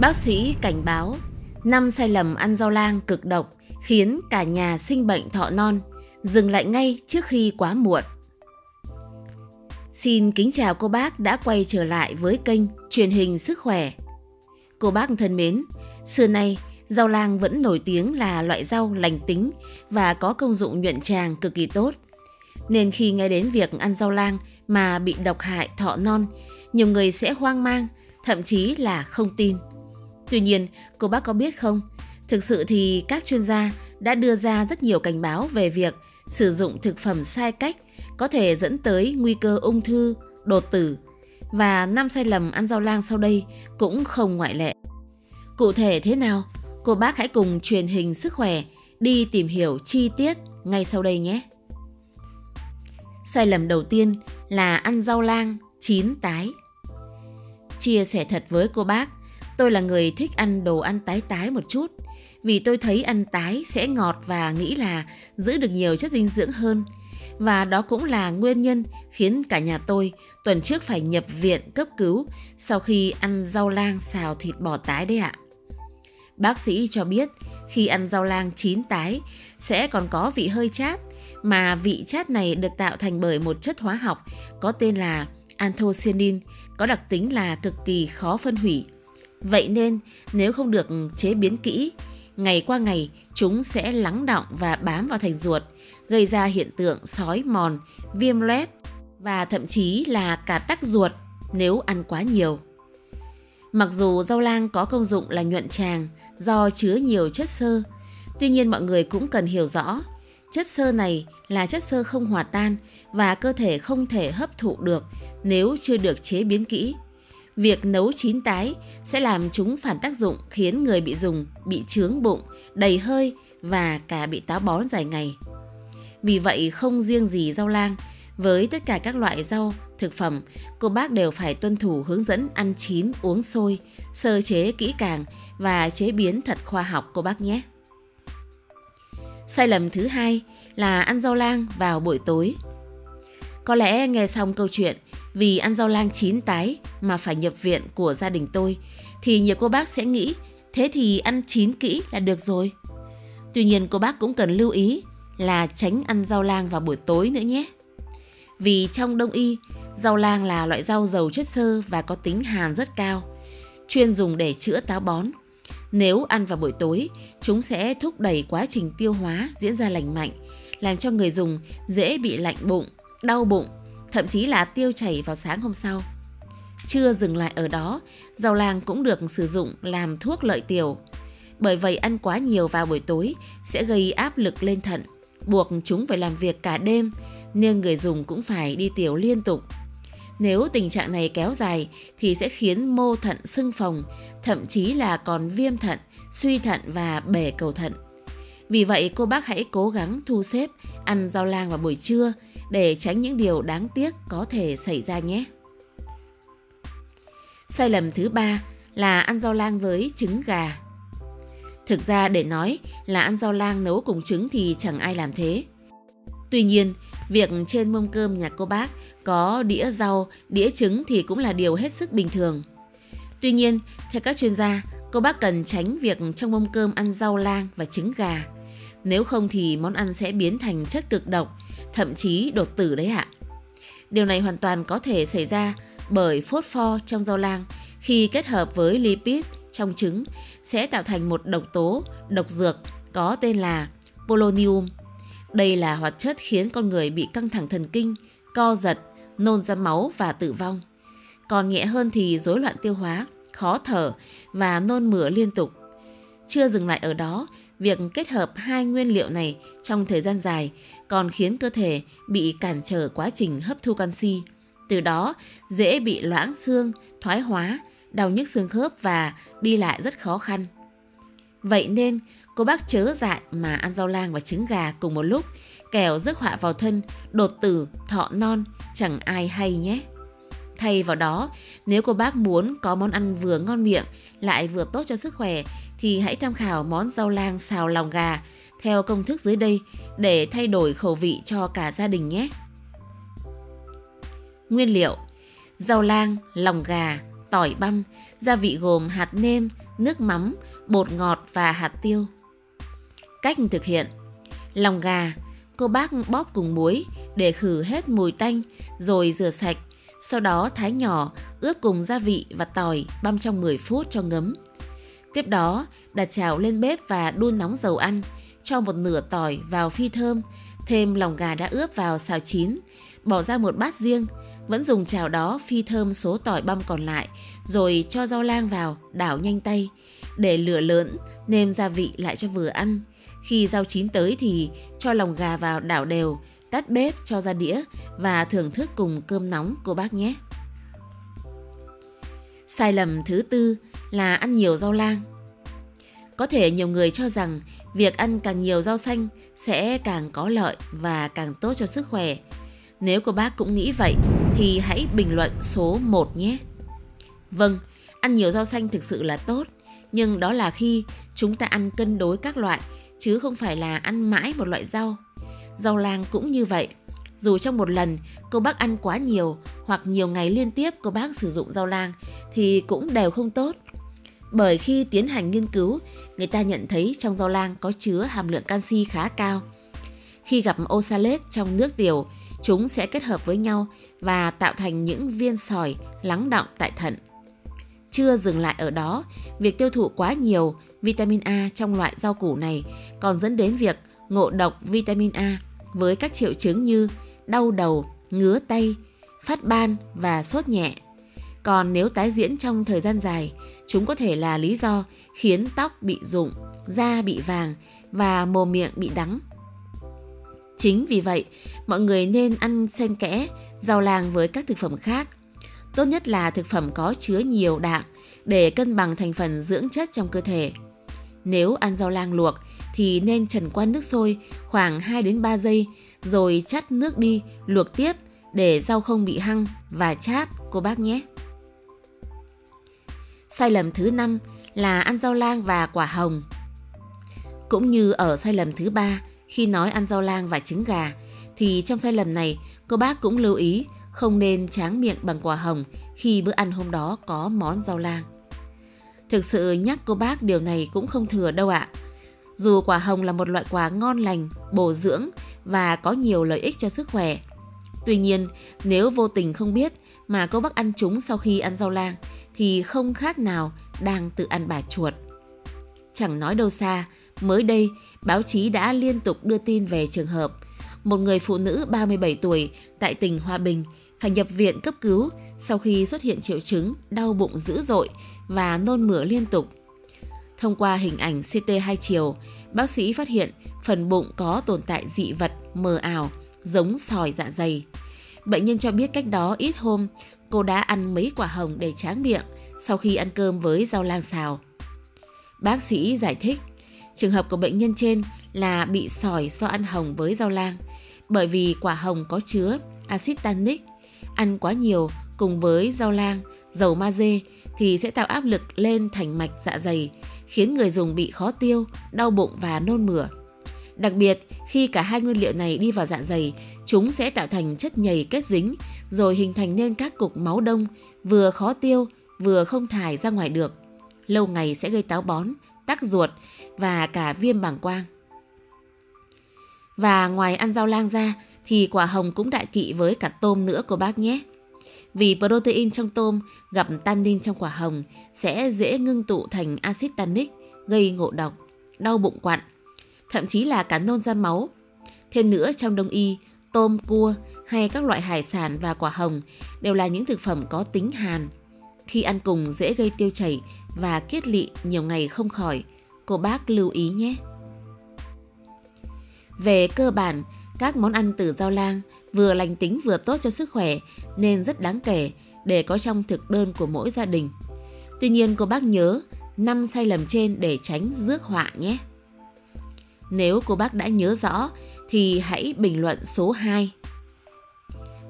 Bác sĩ cảnh báo 5 sai lầm ăn rau lang cực độc khiến cả nhà sinh bệnh thọ non, dừng lại ngay trước khi quá muộn. Xin kính chào cô bác đã quay trở lại với kênh Truyền hình Sức Khỏe. Cô bác thân mến, xưa nay rau lang vẫn nổi tiếng là loại rau lành tính và có công dụng nhuận tràng cực kỳ tốt. Nên khi nghe đến việc ăn rau lang mà bị độc hại thọ non, nhiều người sẽ hoang mang, thậm chí là không tin. Tuy nhiên, cô bác có biết không, thực sự thì các chuyên gia đã đưa ra rất nhiều cảnh báo về việc sử dụng thực phẩm sai cách có thể dẫn tới nguy cơ ung thư, đột tử. Và 5 sai lầm ăn rau lang sau đây cũng không ngoại lệ. Cụ thể thế nào? Cô bác hãy cùng Truyền hình Sức Khỏe đi tìm hiểu chi tiết ngay sau đây nhé. Sai lầm đầu tiên là ăn rau lang chín tái. Chia sẻ thật với cô bác, tôi là người thích ăn đồ ăn tái một chút, vì tôi thấy ăn tái sẽ ngọt và nghĩ là giữ được nhiều chất dinh dưỡng hơn. Và đó cũng là nguyên nhân khiến cả nhà tôi tuần trước phải nhập viện cấp cứu sau khi ăn rau lang xào thịt bò tái đấy ạ. Bác sĩ cho biết khi ăn rau lang chín tái sẽ còn có vị hơi chát, mà vị chát này được tạo thành bởi một chất hóa học có tên là anthocyanin, có đặc tính là cực kỳ khó phân hủy. Vậy nên nếu không được chế biến kỹ, ngày qua ngày chúng sẽ lắng đọng và bám vào thành ruột, gây ra hiện tượng sói mòn, viêm loét và thậm chí là cả tắc ruột nếu ăn quá nhiều. Mặc dù rau lang có công dụng là nhuận tràng do chứa nhiều chất xơ, tuy nhiên mọi người cũng cần hiểu rõ chất xơ này là chất xơ không hòa tan và cơ thể không thể hấp thụ được nếu chưa được chế biến kỹ. Việc nấu chín tái sẽ làm chúng phản tác dụng khiến người bị dùng bị chướng bụng, đầy hơi và cả bị táo bón dài ngày. Vì vậy không riêng gì rau lang, với tất cả các loại rau, thực phẩm, cô bác đều phải tuân thủ hướng dẫn ăn chín, uống sôi, sơ chế kỹ càng và chế biến thật khoa học cô bác nhé. Sai lầm thứ hai là ăn rau lang vào buổi tối. Có lẽ nghe xong câu chuyện vì ăn rau lang chín tái mà phải nhập viện của gia đình tôi thì nhiều cô bác sẽ nghĩ thế thì ăn chín kỹ là được rồi. Tuy nhiên cô bác cũng cần lưu ý là tránh ăn rau lang vào buổi tối nữa nhé. Vì trong Đông y, rau lang là loại rau giàu chất xơ và có tính hàn rất cao, chuyên dùng để chữa táo bón. Nếu ăn vào buổi tối, chúng sẽ thúc đẩy quá trình tiêu hóa diễn ra lành mạnh, làm cho người dùng dễ bị lạnh bụng, đau bụng, thậm chí là tiêu chảy vào sáng hôm sau. Chưa dừng lại ở đó, rau lang cũng được sử dụng làm thuốc lợi tiểu. Bởi vậy ăn quá nhiều vào buổi tối sẽ gây áp lực lên thận, buộc chúng phải làm việc cả đêm, nên người dùng cũng phải đi tiểu liên tục. Nếu tình trạng này kéo dài thì sẽ khiến mô thận sưng phồng, thậm chí là còn viêm thận, suy thận và bể cầu thận. Vì vậy cô bác hãy cố gắng thu xếp ăn rau lang vào buổi trưa để tránh những điều đáng tiếc có thể xảy ra nhé. Sai lầm thứ ba là ăn rau lang với trứng gà. Thực ra để nói là ăn rau lang nấu cùng trứng thì chẳng ai làm thế. Tuy nhiên, việc trên mâm cơm nhà cô bác có đĩa rau, đĩa trứng thì cũng là điều hết sức bình thường. Tuy nhiên, theo các chuyên gia, cô bác cần tránh việc trong mâm cơm ăn rau lang và trứng gà. Nếu không thì món ăn sẽ biến thành chất cực độc, thậm chí đột tử đấy ạ. Điều này hoàn toàn có thể xảy ra bởi phốt pho trong rau lang khi kết hợp với lipid trong trứng sẽ tạo thành một độc tố, độc dược có tên là polonium. Đây là hoạt chất khiến con người bị căng thẳng thần kinh, co giật, nôn ra máu và tử vong. Còn nhẹ hơn thì rối loạn tiêu hóa, khó thở và nôn mửa liên tục. Chưa dừng lại ở đó, việc kết hợp hai nguyên liệu này trong thời gian dài còn khiến cơ thể bị cản trở quá trình hấp thu canxi. Từ đó dễ bị loãng xương, thoái hóa, đau nhức xương khớp và đi lại rất khó khăn. Vậy nên, cô bác chớ dại mà ăn rau lang và trứng gà cùng một lúc, kẻo rước họa vào thân, đột tử, thọ non, chẳng ai hay nhé. Thay vào đó, nếu cô bác muốn có món ăn vừa ngon miệng, lại vừa tốt cho sức khỏe, thì hãy tham khảo món rau lang xào lòng gà theo công thức dưới đây để thay đổi khẩu vị cho cả gia đình nhé. Nguyên liệu: rau lang, lòng gà, tỏi băm, gia vị gồm hạt nêm, nước mắm, bột ngọt và hạt tiêu. Cách thực hiện: lòng gà, cô bác bóp cùng muối để khử hết mùi tanh rồi rửa sạch, sau đó thái nhỏ, ướp cùng gia vị và tỏi, băm trong 10 phút cho ngấm. Tiếp đó, đặt chảo lên bếp và đun nóng dầu ăn, cho một nửa tỏi vào phi thơm, thêm lòng gà đã ướp vào xào chín, bỏ ra một bát riêng, vẫn dùng chảo đó phi thơm số tỏi băm còn lại, rồi cho rau lang vào, đảo nhanh tay, để lửa lớn, nêm gia vị lại cho vừa ăn. Khi rau chín tới thì cho lòng gà vào đảo đều, tắt bếp cho ra đĩa và thưởng thức cùng cơm nóng cô bác nhé. Sai lầm thứ tư là ăn nhiều rau lang. Có thể nhiều người cho rằng việc ăn càng nhiều rau xanh sẽ càng có lợi và càng tốt cho sức khỏe. Nếu cô bác cũng nghĩ vậy thì hãy bình luận số 1 nhé. Vâng, ăn nhiều rau xanh thực sự là tốt, nhưng đó là khi chúng ta ăn cân đối các loại, chứ không phải là ăn mãi một loại rau. Rau lang cũng như vậy. Dù trong một lần cô bác ăn quá nhiều hoặc nhiều ngày liên tiếp cô bác sử dụng rau lang thì cũng đều không tốt. Bởi khi tiến hành nghiên cứu, người ta nhận thấy trong rau lang có chứa hàm lượng canxi khá cao. Khi gặp oxalat trong nước tiểu, chúng sẽ kết hợp với nhau và tạo thành những viên sỏi lắng đọng tại thận. Chưa dừng lại ở đó, việc tiêu thụ quá nhiều vitamin A trong loại rau củ này còn dẫn đến việc ngộ độc vitamin A với các triệu chứng như đau đầu, ngứa tay, phát ban và sốt nhẹ. Còn nếu tái diễn trong thời gian dài, chúng có thể là lý do khiến tóc bị rụng, da bị vàng và mồm miệng bị đắng. Chính vì vậy, mọi người nên ăn xen kẽ rau lang với các thực phẩm khác. Tốt nhất là thực phẩm có chứa nhiều đạm để cân bằng thành phần dưỡng chất trong cơ thể. Nếu ăn rau lang luộc thì nên trần qua nước sôi khoảng 2-3 giây rồi chắt nước đi luộc tiếp để rau không bị hăng và chát cô bác nhé. Sai lầm thứ 5 là ăn rau lang và quả hồng. Cũng như ở sai lầm thứ 3 khi nói ăn rau lang và trứng gà, thì trong sai lầm này cô bác cũng lưu ý không nên tráng miệng bằng quả hồng khi bữa ăn hôm đó có món rau lang. Thực sự nhắc cô bác điều này cũng không thừa đâu ạ. Dù quả hồng là một loại quả ngon lành, bổ dưỡng và có nhiều lợi ích cho sức khỏe. Tuy nhiên, nếu vô tình không biết mà cô bác ăn chúng sau khi ăn rau lang thì không khác nào đang tự ăn bà chuột. Chẳng nói đâu xa, mới đây báo chí đã liên tục đưa tin về trường hợp một người phụ nữ 37 tuổi tại tỉnh Hòa Bình phải nhập viện cấp cứu sau khi xuất hiện triệu chứng đau bụng dữ dội và nôn mửa liên tục. Thông qua hình ảnh CT 2 chiều, bác sĩ phát hiện phần bụng có tồn tại dị vật mờ ảo, giống sỏi dạ dày. Bệnh nhân cho biết cách đó ít hôm, cô đã ăn mấy quả hồng để tráng miệng sau khi ăn cơm với rau lang xào. Bác sĩ giải thích, trường hợp của bệnh nhân trên là bị sỏi do ăn hồng với rau lang, bởi vì quả hồng có chứa axit tannic. Ăn quá nhiều cùng với rau lang, dầu magie thì sẽ tạo áp lực lên thành mạch dạ dày, khiến người dùng bị khó tiêu, đau bụng và nôn mửa. Đặc biệt, khi cả hai nguyên liệu này đi vào dạ dày, chúng sẽ tạo thành chất nhầy kết dính, rồi hình thành nên các cục máu đông, vừa khó tiêu, vừa không thải ra ngoài được. Lâu ngày sẽ gây táo bón, tắc ruột và cả viêm bàng quang. Và ngoài ăn rau lang ra, thì quả hồng cũng đại kỵ với cả tôm nữa cô bác nhé. Vì protein trong tôm gặp tannin trong quả hồng sẽ dễ ngưng tụ thành axit tannic, gây ngộ độc, đau bụng quặn, thậm chí là cả nôn ra máu. Thêm nữa, trong Đông y, tôm, cua hay các loại hải sản và quả hồng đều là những thực phẩm có tính hàn. Khi ăn cùng dễ gây tiêu chảy và kiết lỵ nhiều ngày không khỏi, cô bác lưu ý nhé. Về cơ bản, các món ăn từ rau lang vừa lành tính vừa tốt cho sức khỏe nên rất đáng kể để có trong thực đơn của mỗi gia đình. Tuy nhiên cô bác nhớ 5 sai lầm trên để tránh rước họa nhé. Nếu cô bác đã nhớ rõ thì hãy bình luận số 2.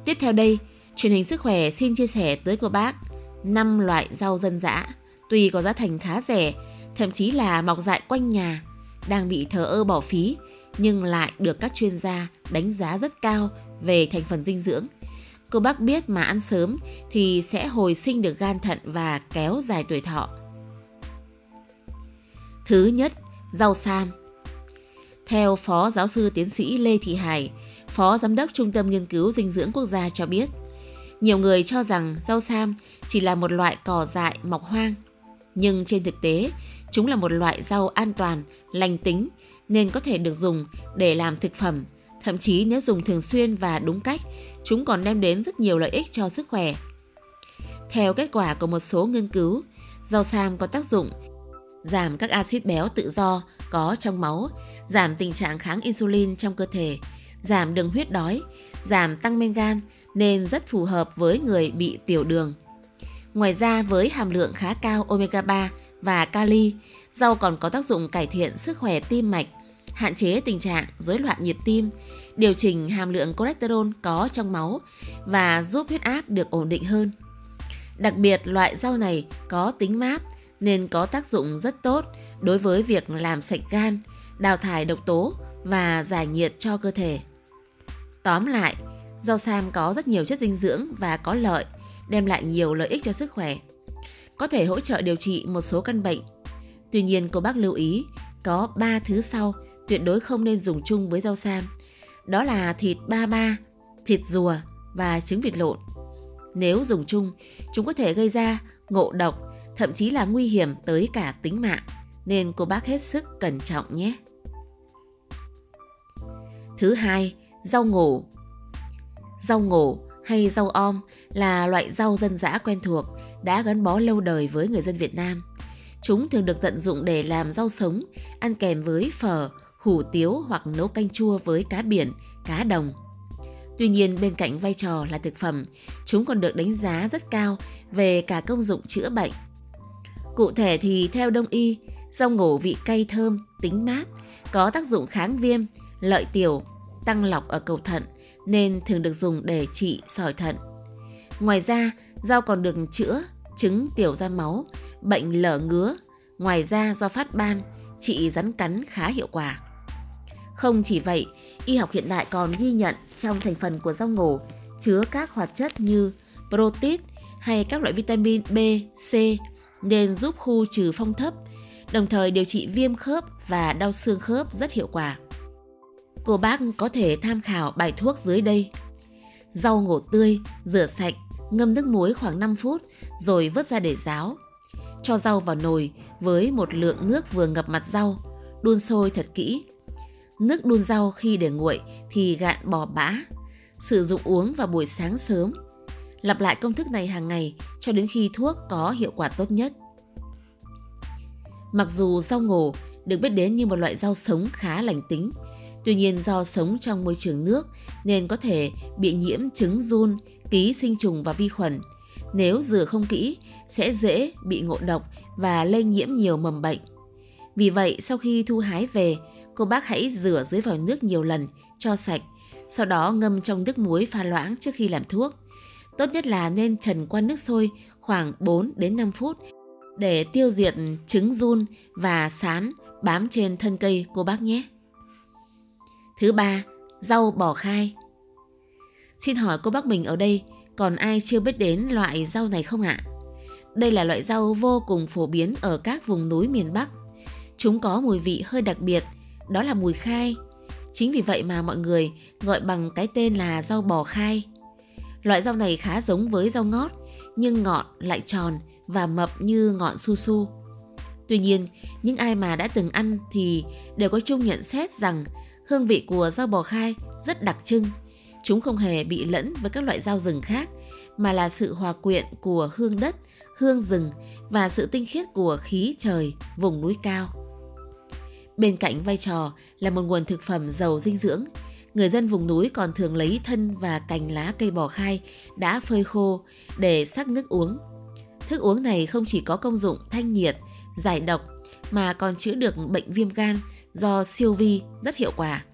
Tiếp theo đây, Truyền hình Sức Khỏe xin chia sẻ tới cô bác 5 loại rau dân dã tuy có giá thành khá rẻ, thậm chí là mọc dại quanh nhà, đang bị thờ ơ bỏ phí nhưng lại được các chuyên gia đánh giá rất cao về thành phần dinh dưỡng. Cô bác biết mà ăn sớm thì sẽ hồi sinh được gan thận và kéo dài tuổi thọ. Thứ nhất, rau sam. Theo Phó Giáo sư Tiến sĩ Lê Thị Hải, Phó Giám đốc Trung tâm Nghiên cứu Dinh dưỡng Quốc gia cho biết, nhiều người cho rằng rau sam chỉ là một loại cỏ dại mọc hoang. Nhưng trên thực tế, chúng là một loại rau an toàn, lành tính nên có thể được dùng để làm thực phẩm. Thậm chí nếu dùng thường xuyên và đúng cách, chúng còn đem đến rất nhiều lợi ích cho sức khỏe. Theo kết quả của một số nghiên cứu, rau sam có tác dụng giảm các axit béo tự do có trong máu, giảm tình trạng kháng insulin trong cơ thể, giảm đường huyết đói, giảm tăng men gan nên rất phù hợp với người bị tiểu đường. Ngoài ra với hàm lượng khá cao omega 3 và kali, rau còn có tác dụng cải thiện sức khỏe tim mạch, hạn chế tình trạng rối loạn nhịp tim, điều chỉnh hàm lượng cholesterol có trong máu và giúp huyết áp được ổn định hơn. Đặc biệt loại rau này có tính mát nên có tác dụng rất tốt đối với việc làm sạch gan, đào thải độc tố và giải nhiệt cho cơ thể. Tóm lại, rau sam có rất nhiều chất dinh dưỡng và có lợi, đem lại nhiều lợi ích cho sức khỏe, có thể hỗ trợ điều trị một số căn bệnh. Tuy nhiên, cô bác lưu ý có 3 thứ sau tuyệt đối không nên dùng chung với rau sam, đó là thịt ba ba, thịt rùa và trứng vịt lộn. Nếu dùng chung, chúng có thể gây ra ngộ độc, thậm chí là nguy hiểm tới cả tính mạng, nên cô bác hết sức cẩn trọng nhé. Thứ hai, rau ngổ. Rau ngổ hay rau om là loại rau dân dã quen thuộc, đã gắn bó lâu đời với người dân Việt Nam. Chúng thường được tận dụng để làm rau sống, ăn kèm với phở, hủ tiếu hoặc nấu canh chua với cá biển, cá đồng. Tuy nhiên, bên cạnh vai trò là thực phẩm, chúng còn được đánh giá rất cao về cả công dụng chữa bệnh. Cụ thể thì theo Đông y, rau ngổ vị cay thơm, tính mát, có tác dụng kháng viêm, lợi tiểu, tăng lọc ở cầu thận nên thường được dùng để trị sỏi thận. Ngoài ra, rau còn được chữa chứng tiểu ra máu, bệnh lở ngứa, ngoài ra do phát ban, trị rắn cắn khá hiệu quả. Không chỉ vậy, y học hiện đại còn ghi nhận trong thành phần của rau ngổ chứa các hoạt chất như protein hay các loại vitamin B, C nên giúp khu trừ phong thấp, đồng thời điều trị viêm khớp và đau xương khớp rất hiệu quả. Cô bác có thể tham khảo bài thuốc dưới đây. Rau ngổ tươi, rửa sạch, ngâm nước muối khoảng 5 phút rồi vớt ra để ráo. Cho rau vào nồi với một lượng nước vừa ngập mặt rau, đun sôi thật kỹ. Nước đun rau khi để nguội thì gạn bỏ bã, sử dụng uống vào buổi sáng sớm. Lặp lại công thức này hàng ngày cho đến khi thuốc có hiệu quả tốt nhất. Mặc dù rau ngổ được biết đến như một loại rau sống khá lành tính, tuy nhiên do sống trong môi trường nước nên có thể bị nhiễm chứng giun, ký sinh trùng và vi khuẩn. Nếu rửa không kỹ sẽ dễ bị ngộ độc và lây nhiễm nhiều mầm bệnh. Vì vậy, sau khi thu hái về, cô bác hãy rửa dưới vòi nước nhiều lần cho sạch, sau đó ngâm trong nước muối pha loãng trước khi làm thuốc. Tốt nhất là nên trần qua nước sôi khoảng 4 đến 5 phút để tiêu diệt trứng giun và sán bám trên thân cây cô bác nhé. Thứ ba, rau bỏ khai. Xin hỏi cô bác mình ở đây còn ai chưa biết đến loại rau này không ạ? Đây là loại rau vô cùng phổ biến ở các vùng núi miền Bắc. Chúng có mùi vị hơi đặc biệt, đó là mùi khai. Chính vì vậy mà mọi người gọi bằng cái tên là rau bò khai. Loại rau này khá giống với rau ngót, nhưng ngọn lại tròn và mập như ngọn su su. Tuy nhiên, những ai mà đã từng ăn thì đều có chung nhận xét rằng hương vị của rau bò khai rất đặc trưng. Chúng không hề bị lẫn với các loại rau rừng khác, mà là sự hòa quyện của hương đất, hương rừng và sự tinh khiết của khí trời vùng núi cao. Bên cạnh vai trò là một nguồn thực phẩm giàu dinh dưỡng, người dân vùng núi còn thường lấy thân và cành lá cây bò khai đã phơi khô để xắc nước uống. Thức uống này không chỉ có công dụng thanh nhiệt, giải độc mà còn chữa được bệnh viêm gan do siêu vi rất hiệu quả.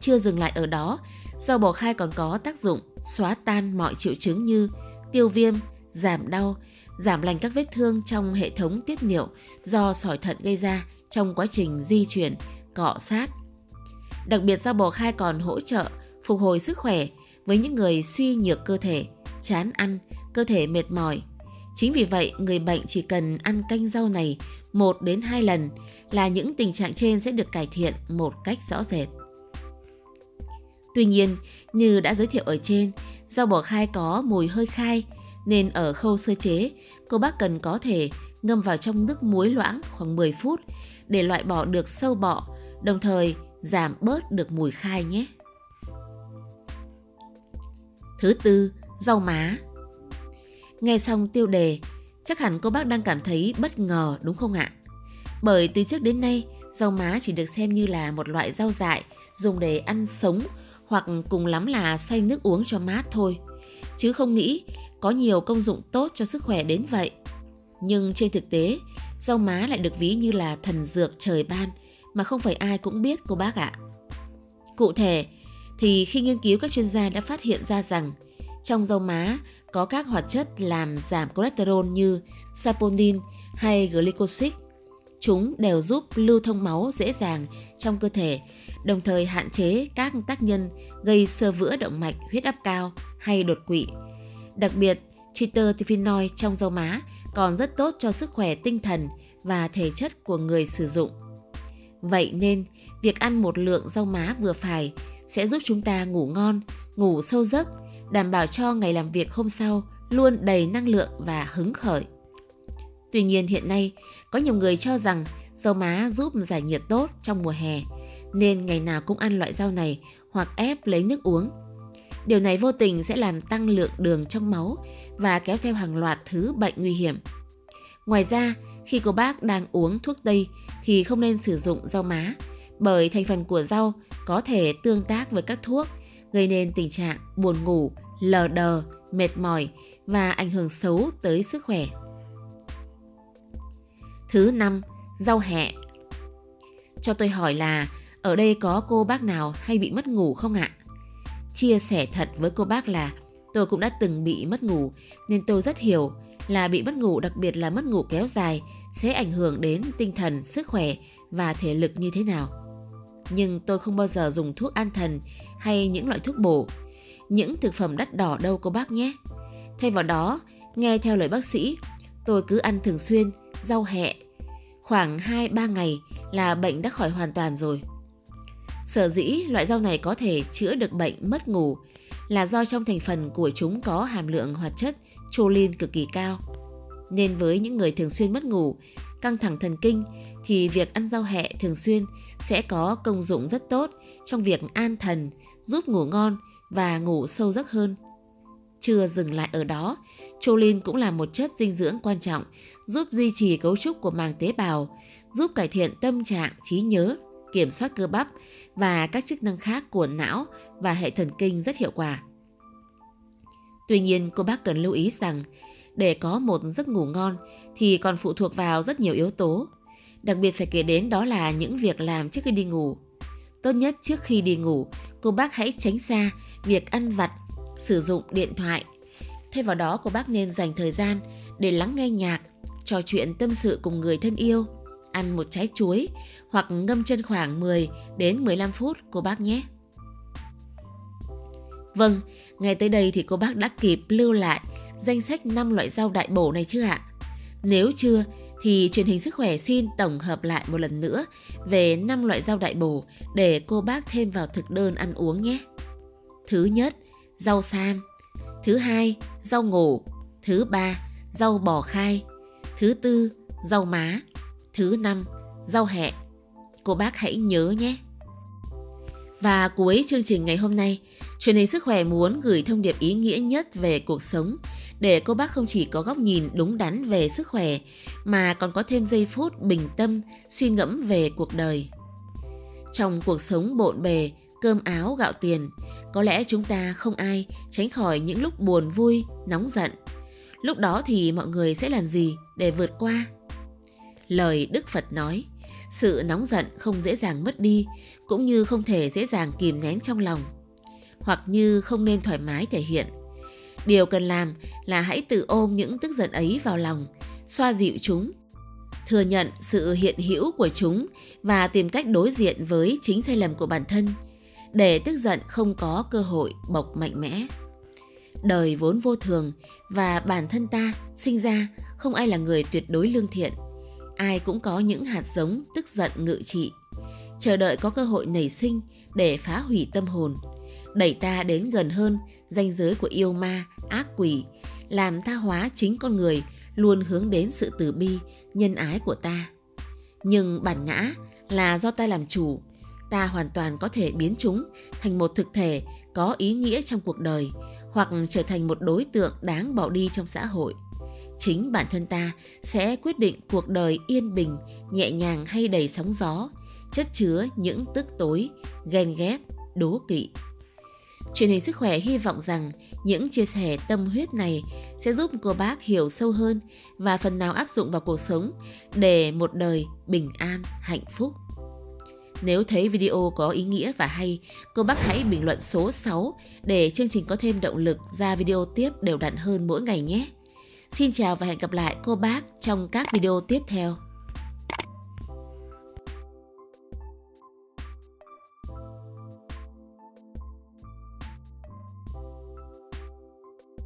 Chưa dừng lại ở đó, rau bò khai còn có tác dụng xóa tan mọi triệu chứng như tiêu viêm, giảm đau, giảm lành các vết thương trong hệ thống tiết niệu do sỏi thận gây ra trong quá trình di chuyển, cọ sát. Đặc biệt rau bò khai còn hỗ trợ phục hồi sức khỏe với những người suy nhược cơ thể, chán ăn, cơ thể mệt mỏi. Chính vì vậy, người bệnh chỉ cần ăn canh rau này 1 đến 2 lần là những tình trạng trên sẽ được cải thiện một cách rõ rệt. Tuy nhiên, như đã giới thiệu ở trên, rau bỏ khai có mùi hơi khai, nên ở khâu sơ chế, cô bác cần có thể ngâm vào trong nước muối loãng khoảng 10 phút để loại bỏ được sâu bọ, đồng thời giảm bớt được mùi khai nhé. Thứ tư, rau má. Nghe xong tiêu đề, chắc hẳn cô bác đang cảm thấy bất ngờ đúng không ạ? Bởi từ trước đến nay, rau má chỉ được xem như là một loại rau dại dùng để ăn sống hoặc cùng lắm là xay nước uống cho mát thôi, chứ không nghĩ có nhiều công dụng tốt cho sức khỏe đến vậy. Nhưng trên thực tế, rau má lại được ví như là thần dược trời ban mà không phải ai cũng biết cô bác ạ. Cụ thể thì khi nghiên cứu, các chuyên gia đã phát hiện ra rằng trong rau má có các hoạt chất làm giảm cholesterol như saponin hay glycosic. Chúng đều giúp lưu thông máu dễ dàng trong cơ thể, đồng thời hạn chế các tác nhân gây xơ vữa động mạch, huyết áp cao hay đột quỵ. Đặc biệt, triterpenoid trong rau má còn rất tốt cho sức khỏe tinh thần và thể chất của người sử dụng. Vậy nên, việc ăn một lượng rau má vừa phải sẽ giúp chúng ta ngủ ngon, ngủ sâu giấc, đảm bảo cho ngày làm việc hôm sau luôn đầy năng lượng và hứng khởi. Tuy nhiên hiện nay, có nhiều người cho rằng rau má giúp giải nhiệt tốt trong mùa hè, nên ngày nào cũng ăn loại rau này hoặc ép lấy nước uống. Điều này vô tình sẽ làm tăng lượng đường trong máu và kéo theo hàng loạt thứ bệnh nguy hiểm. Ngoài ra, khi cô bác đang uống thuốc tây thì không nên sử dụng rau má, bởi thành phần của rau có thể tương tác với các thuốc, gây nên tình trạng buồn ngủ, lờ đờ, mệt mỏi và ảnh hưởng xấu tới sức khỏe. Thứ 5. Rau hẹ. Cho tôi hỏi là ở đây có cô bác nào hay bị mất ngủ không ạ? Chia sẻ thật với cô bác là tôi cũng đã từng bị mất ngủ, nên tôi rất hiểu là bị mất ngủ, đặc biệt là mất ngủ kéo dài, sẽ ảnh hưởng đến tinh thần, sức khỏe và thể lực như thế nào. Nhưng tôi không bao giờ dùng thuốc an thần hay những loại thuốc bổ, những thực phẩm đắt đỏ đâu cô bác nhé. Thay vào đó, nghe theo lời bác sĩ, tôi cứ ăn thường xuyên rau hẹ. Khoảng 2-3 ngày là bệnh đã khỏi hoàn toàn rồi. Sở dĩ loại rau này có thể chữa được bệnh mất ngủ là do trong thành phần của chúng có hàm lượng hoạt chất choline cực kỳ cao. Nên với những người thường xuyên mất ngủ, căng thẳng thần kinh thì việc ăn rau hẹ thường xuyên sẽ có công dụng rất tốt trong việc an thần, giúp ngủ ngon và ngủ sâu giấc hơn. Chưa dừng lại ở đó, choline cũng là một chất dinh dưỡng quan trọng giúp duy trì cấu trúc của màng tế bào, giúp cải thiện tâm trạng, trí nhớ, kiểm soát cơ bắp và các chức năng khác của não và hệ thần kinh rất hiệu quả. Tuy nhiên, cô bác cần lưu ý rằng để có một giấc ngủ ngon thì còn phụ thuộc vào rất nhiều yếu tố. Đặc biệt phải kể đến đó là những việc làm trước khi đi ngủ. Tốt nhất trước khi đi ngủ, cô bác hãy tránh xa việc ăn vặt, sử dụng điện thoại. Thay vào đó, cô bác nên dành thời gian để lắng nghe nhạc, trò chuyện tâm sự cùng người thân yêu, ăn một trái chuối hoặc ngâm chân khoảng 10 đến 15 phút cô bác nhé. Vâng, ngay tới đây thì cô bác đã kịp lưu lại danh sách 5 loại rau đại bổ này chưa ạ? Nếu chưa thì Truyền hình Sức Khỏe xin tổng hợp lại một lần nữa về 5 loại rau đại bổ để cô bác thêm vào thực đơn ăn uống nhé. Thứ nhất, rau sam. Thứ hai, rau ngổ. Thứ ba, rau bò khai. Thứ tư, rau má. Thứ năm, rau hẹ. Cô bác hãy nhớ nhé. Và cuối chương trình ngày hôm nay, Truyền hình Sức Khỏe muốn gửi thông điệp ý nghĩa nhất về cuộc sống, để cô bác không chỉ có góc nhìn đúng đắn về sức khỏe mà còn có thêm giây phút bình tâm suy ngẫm về cuộc đời. Trong cuộc sống bộn bề, cơm áo gạo tiền, có lẽ chúng ta không ai tránh khỏi những lúc buồn vui, nóng giận. Lúc đó thì mọi người sẽ làm gì để vượt qua? Lời Đức Phật nói, sự nóng giận không dễ dàng mất đi, cũng như không thể dễ dàng kìm nén trong lòng, hoặc như không nên thoải mái thể hiện. Điều cần làm là hãy tự ôm những tức giận ấy vào lòng, xoa dịu chúng, thừa nhận sự hiện hữu của chúng và tìm cách đối diện với chính sai lầm của bản thân. để tức giận không có cơ hội bộc mạnh mẽ. Đời vốn vô thường và bản thân ta sinh ra không ai là người tuyệt đối lương thiện. Ai cũng có những hạt giống tức giận ngự trị, chờ đợi có cơ hội nảy sinh để phá hủy tâm hồn, đẩy ta đến gần hơn ranh giới của yêu ma, ác quỷ, làm tha hóa chính con người luôn hướng đến sự từ bi, nhân ái của ta. Nhưng bản ngã là do ta làm chủ, ta hoàn toàn có thể biến chúng thành một thực thể có ý nghĩa trong cuộc đời hoặc trở thành một đối tượng đáng bỏ đi trong xã hội. Chính bản thân ta sẽ quyết định cuộc đời yên bình, nhẹ nhàng hay đầy sóng gió, chất chứa những tức tối, ghen ghét, đố kỵ. Truyền hình Sức Khỏe hy vọng rằng những chia sẻ tâm huyết này sẽ giúp cô bác hiểu sâu hơn và phần nào áp dụng vào cuộc sống để một đời bình an, hạnh phúc. Nếu thấy video có ý nghĩa và hay, cô bác hãy bình luận số 6 để chương trình có thêm động lực ra video tiếp đều đặn hơn mỗi ngày nhé. Xin chào và hẹn gặp lại cô bác trong các video tiếp theo.